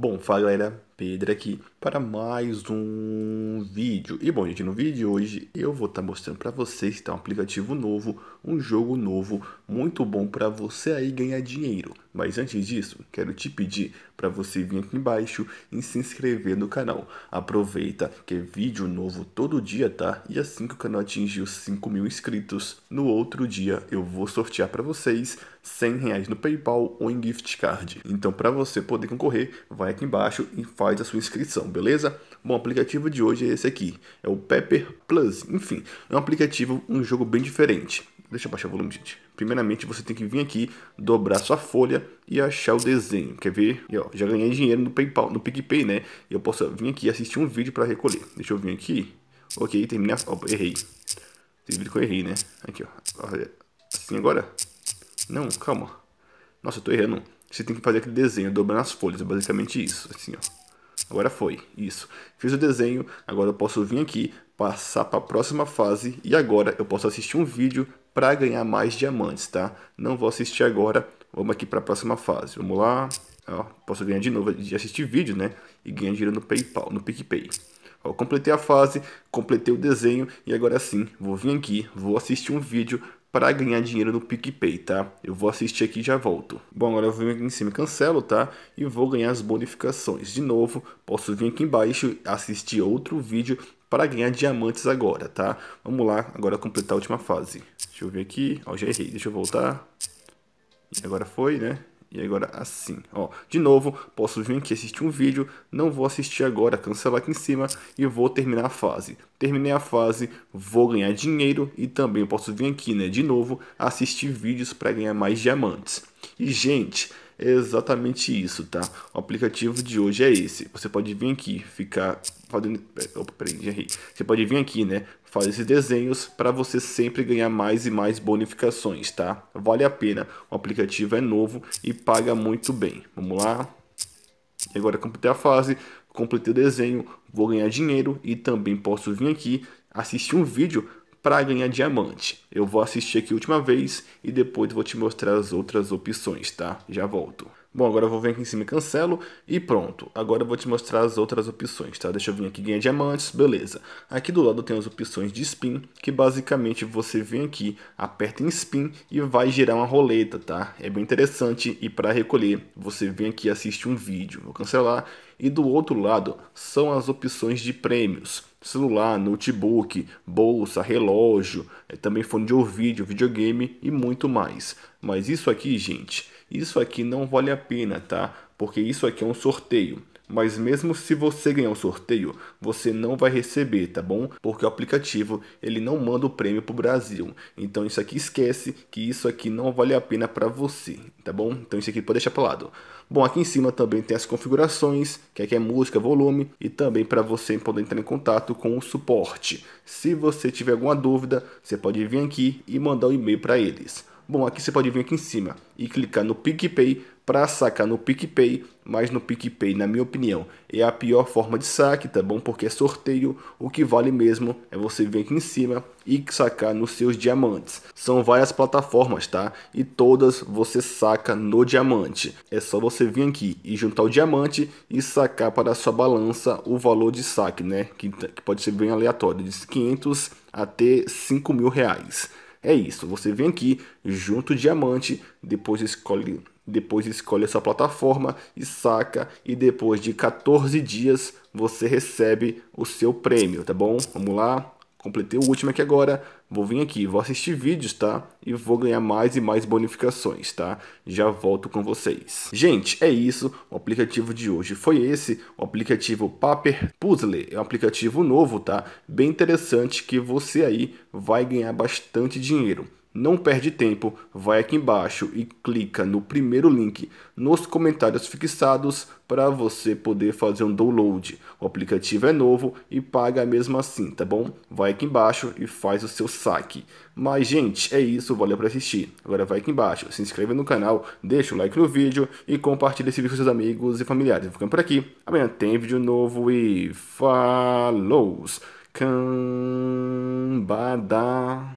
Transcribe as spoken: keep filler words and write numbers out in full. Bom, fala galera, Pedro aqui para mais um vídeo. E bom gente, no vídeo de hoje eu vou estar tá mostrando para vocês tá, um aplicativo novo, um jogo novo, muito bom para você aí ganhar dinheiro. Mas antes disso, quero te pedir para você vir aqui embaixo e se inscrever no canal. Aproveita que é vídeo novo todo dia, tá? E assim que o canal atingir os cinco mil inscritos, no outro dia eu vou sortear para vocês cem reais no PayPal ou em gift card. Então para você poder concorrer, vai aqui embaixo e faz a sua inscrição, beleza? Bom, o aplicativo de hoje é esse aqui, é o Pepper Plus. Enfim, é um aplicativo, um jogo bem diferente. Deixa eu baixar o volume, gente. Primeiramente, você tem que vir aqui, dobrar sua folha e achar o desenho. Quer ver? E, ó, já ganhei dinheiro no PayPal, no PicPay, né? Eu posso vir aqui e assistir um vídeo para recolher. Deixa eu vir aqui. Ok, terminei a... Opa, errei. Vocês viram que eu errei, né? Aqui, ó. Assim agora? Não, calma. Nossa, eu tô errando. Você tem que fazer aquele desenho, dobrando as folhas, é basicamente isso, assim ó. Agora foi, isso. Fiz o desenho, agora eu posso vir aqui, passar para a próxima fase e agora eu posso assistir um vídeo para ganhar mais diamantes, tá? Não vou assistir agora, vamos aqui para a próxima fase, vamos lá. Ó, posso ganhar de novo de assistir vídeo, né? E ganhar dinheiro no PayPal, no PicPay. Ó, completei a fase, completei o desenho e agora sim, vou vir aqui, vou assistir um vídeo para ganhar dinheiro no PicPay, tá? Eu vou assistir aqui e já volto. Bom, agora eu vou vir aqui em cima e cancelo, tá? E vou ganhar as bonificações. De novo, posso vir aqui embaixo e assistir outro vídeo para ganhar diamantes agora, tá? Vamos lá, agora completar a última fase. Deixa eu ver aqui. Ó, já errei. Deixa eu voltar. E agora foi, né? E agora assim, ó, de novo, posso vir aqui assistir um vídeo, não vou assistir agora, cancelar aqui em cima e vou terminar a fase. Terminei a fase, vou ganhar dinheiro e também posso vir aqui, né, de novo, assistir vídeos para ganhar mais diamantes. E gente, é exatamente isso, tá? O aplicativo de hoje é esse. Você pode vir aqui, ficar fazendo... Opa, peraí, já errei. Você pode vir aqui, né? Fazer esses desenhos para você sempre ganhar mais e mais bonificações, tá? Vale a pena. O aplicativo é novo e paga muito bem. Vamos lá. E agora completei a fase, completei o desenho, vou ganhar dinheiro e também posso vir aqui assistir um vídeo para ganhar diamante. Eu vou assistir aqui a última vez e depois vou te mostrar as outras opções, tá? Já volto. Bom, agora eu vou vir aqui em cima e cancelo e pronto. Agora eu vou te mostrar as outras opções, tá? Deixa eu vir aqui ganhar diamantes, beleza. Aqui do lado tem as opções de spin, que basicamente você vem aqui, aperta em spin e vai girar uma roleta, tá? É bem interessante e para recolher você vem aqui e assiste um vídeo. Vou cancelar. E do outro lado são as opções de prêmios. Celular, notebook, bolsa, relógio, também fone de ouvido, videogame e muito mais. Mas isso aqui, gente, isso aqui não vale a pena, tá? Porque isso aqui é um sorteio. Mas mesmo se você ganhar um sorteio, você não vai receber, tá bom? Porque o aplicativo, ele não manda o prêmio pro Brasil. Então isso aqui esquece, que isso aqui não vale a pena para você, tá bom? Então isso aqui pode deixar para lado. Bom, aqui em cima também tem as configurações, que aqui é música, volume e também para você poder entrar em contato com o suporte. Se você tiver alguma dúvida, você pode vir aqui e mandar um e-mail para eles. Bom, aqui você pode vir aqui em cima e clicar no PicPay para sacar no PicPay, mas no PicPay, na minha opinião, é a pior forma de saque, tá bom? Porque é sorteio, o que vale mesmo é você vir aqui em cima e sacar nos seus diamantes. São várias plataformas, tá? E todas você saca no diamante. É só você vir aqui e juntar o diamante e sacar para a sua balança o valor de saque, né? Que, que pode ser bem aleatório, de quinhentos até cinco mil reais. É isso, você vem aqui, junta o diamante, depois escolhe, depois escolhe a sua plataforma e saca. E depois de quatorze dias você recebe o seu prêmio, tá bom? Vamos lá, completei o último aqui agora. Vou vir aqui, vou assistir vídeos, tá? E vou ganhar mais e mais bonificações, tá? Já volto com vocês. Gente, é isso. O aplicativo de hoje foi esse. O aplicativo Paper Puzzle. É um aplicativo novo, tá? Bem interessante que você aí vai ganhar bastante dinheiro. Não perde tempo, vai aqui embaixo e clica no primeiro link nos comentários fixados para você poder fazer um download. O aplicativo é novo e paga mesmo assim, tá bom? Vai aqui embaixo e faz o seu saque. Mas gente, é isso, valeu por assistir. Agora vai aqui embaixo, se inscreve no canal, deixa o like no vídeo e compartilha esse vídeo com seus amigos e familiares. Eu vou ficando por aqui, amanhã tem vídeo novo e falou! Cambada!